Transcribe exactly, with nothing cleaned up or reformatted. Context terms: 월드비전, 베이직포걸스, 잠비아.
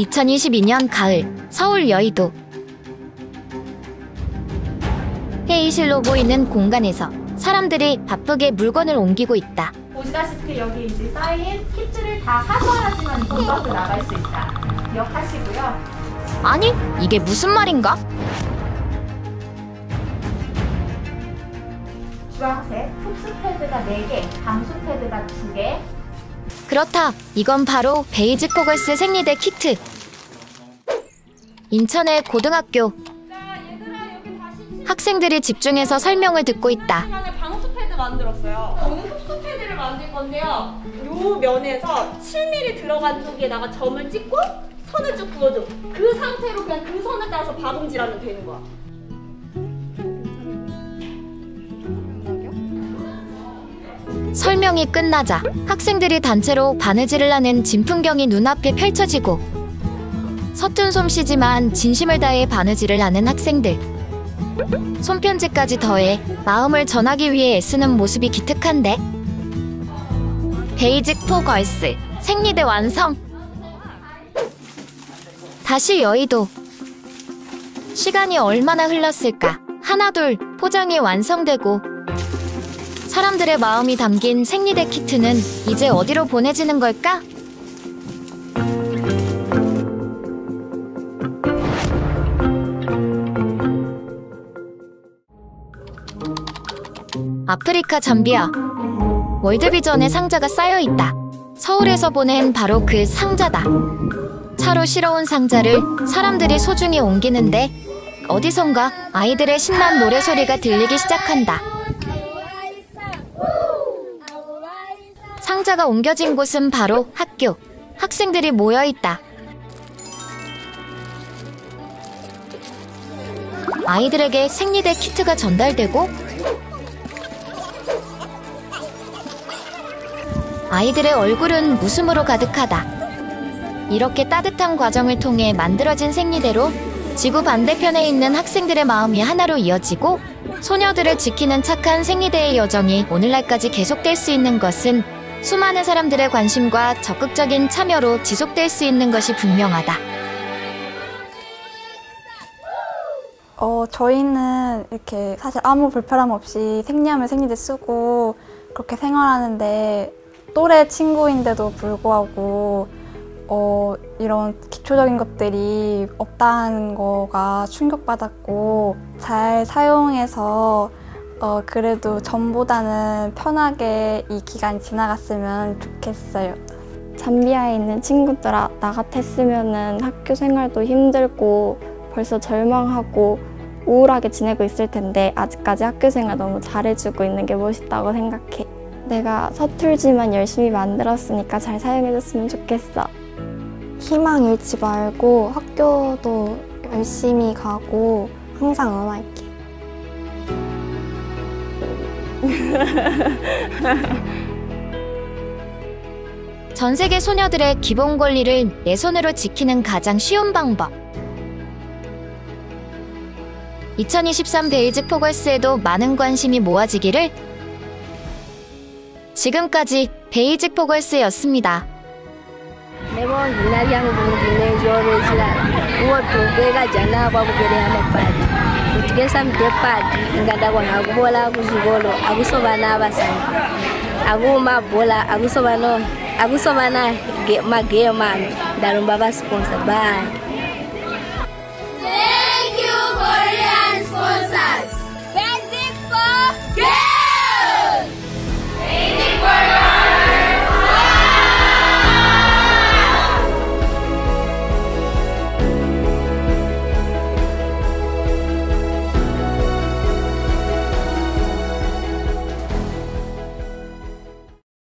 이천이십이 년 가을 서울 여의도 회의실로 보이는 공간에서 사람들이 바쁘게 물건을 옮기고 있다. 보시다시피 여기 이제 쌓인 킷줄을 다 사수하지만 돈 받고 나갈 수 있다. 기억하시고요. 아니, 이게 무슨 말인가? 주황색 흡수 패드가 네 개, 방수 패드가 두 개. 그렇다, 이건 바로 베이직 포 걸스 생리대 키트. 인천의 고등학교. 학생들이 집중해서 설명을 듣고 있다. 방수 패드 만들었어요. 저는 흡수 패드를 만들 건데요. 요 면에서 칠 밀리미터 들어간 쪽에다가 점을 찍고 선을 쭉 그어줘. 그 상태로 그냥 그 선을 따라서 박음질하면 되는 거야. 설명이 끝나자 학생들이 단체로 바느질을 하는 진풍경이 눈앞에 펼쳐지고 서툰 솜씨지만 진심을 다해 바느질을 하는 학생들. 손편지까지 더해 마음을 전하기 위해 애쓰는 모습이 기특한데. 베이직 포 걸스 생리대 완성! 다시 여의도. 시간이 얼마나 흘렀을까. 하나 둘 포장이 완성되고 사람들의 마음이 담긴 생리대 키트는 이제 어디로 보내지는 걸까? 아프리카 잠비아. 월드비전의 상자가 쌓여있다. 서울에서 보낸 바로 그 상자다. 차로 실어온 상자를 사람들이 소중히 옮기는데 어디선가 아이들의 신난 노래소리가 들리기 시작한다. 상자가 옮겨진 곳은 바로 학교. 학생들이 모여있다. 아이들에게 생리대 키트가 전달되고 아이들의 얼굴은 웃음으로 가득하다. 이렇게 따뜻한 과정을 통해 만들어진 생리대로 지구 반대편에 있는 학생들의 마음이 하나로 이어지고 소녀들을 지키는 착한 생리대의 여정이 오늘날까지 계속될 수 있는 것은 수많은 사람들의 관심과 적극적인 참여로 지속될 수 있는 것이 분명하다. 어, 저희는 이렇게 사실 아무 불편함 없이 생리하면 생리대 쓰고 그렇게 생활하는데 또래 친구인데도 불구하고 어, 이런 기초적인 것들이 없다는 거가 충격받았고 잘 사용해서 어, 그래도 전보다는 편하게 이 기간이 지나갔으면 좋겠어요. 잠비아에 있는 친구들 나 같았으면 학교 생활도 힘들고 벌써 절망하고 우울하게 지내고 있을 텐데 아직까지 학교 생활 너무 잘해주고 있는 게 멋있다고 생각해. 내가 서툴지만 열심히 만들었으니까 잘 사용해줬으면 좋겠어. 희망 잃지 말고 학교도 열심히 가고 항상 응원할게. 전 세계 소녀들의 기본 권리를 내 손으로 지키는 가장 쉬운 방법. 이천이십삼 베이직 포 걸스에도 많은 관심이 모아지기를. 지금까지 베이직 포 걸스였습니다. 매번 이날이하는 분들은 저를 지나 우월도 배가 자나고 그래야만 빠지. 어떻게 삼대 빠지 인간다고 나고 몰라고 죽어로 아구 소바나 바산. 아구 마 몰라 아구 소바노 아구 소바나 게마 게만 다른 바바 스폰서 바.